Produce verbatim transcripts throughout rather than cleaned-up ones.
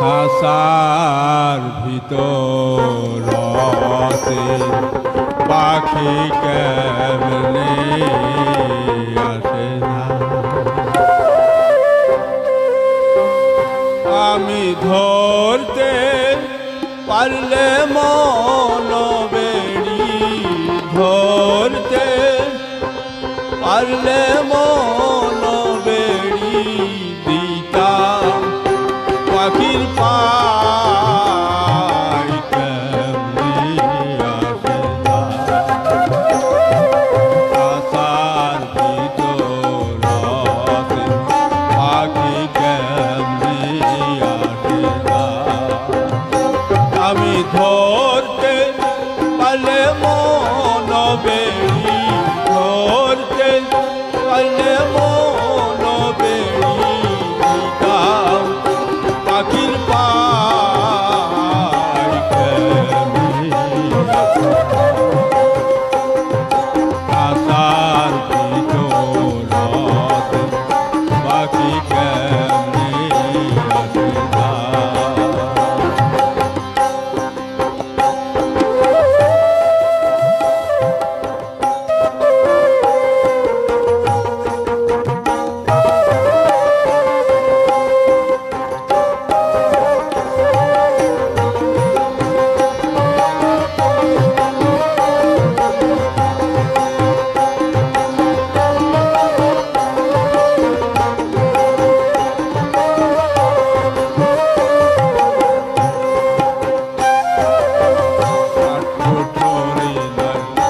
খাঁচার ভিতর অচিন পাখি কেমনে আসে না। আমি ধরতে পারলে মন বেড়ি, ধরতে পারলে মন বেড়ি দিতাম পাখির পাই কেমনি আসে না। খাঁচার ভিতর অচিন পাখি কেমনি আসে না। আমি ধরতে পারলে মন বেড়ি, ধরতে পারলে মন বেড়ি দিতাম পাখির পাই কেমনি আসে না। খাঁচার ভিতর অচিন পাখি কেমনি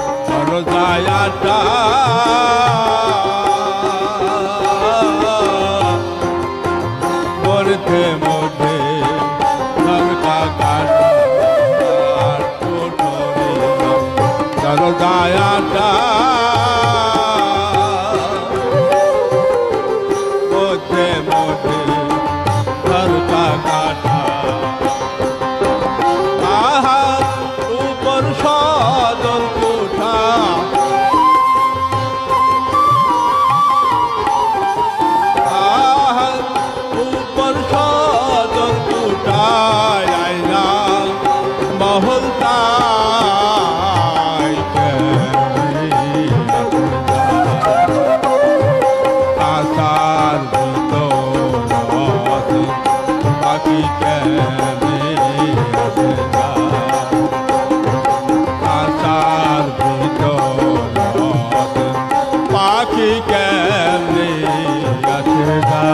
আসে না।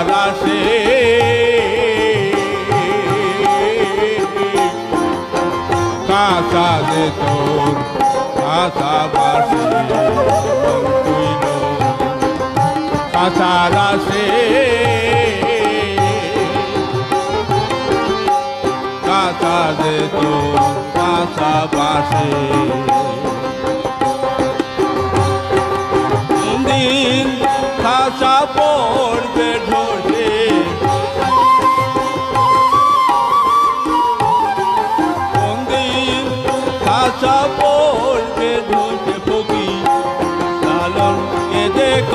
আসে খাঁচা ভিতর খাঁচা বাসে খাঁচার আসে খাঁচা ভিতর খাঁচা বাসে খাঁচা পড়বে ঢোলে কোনদিন খাঁচা পড়বে ঢোলে বগি লালন কে দেখ।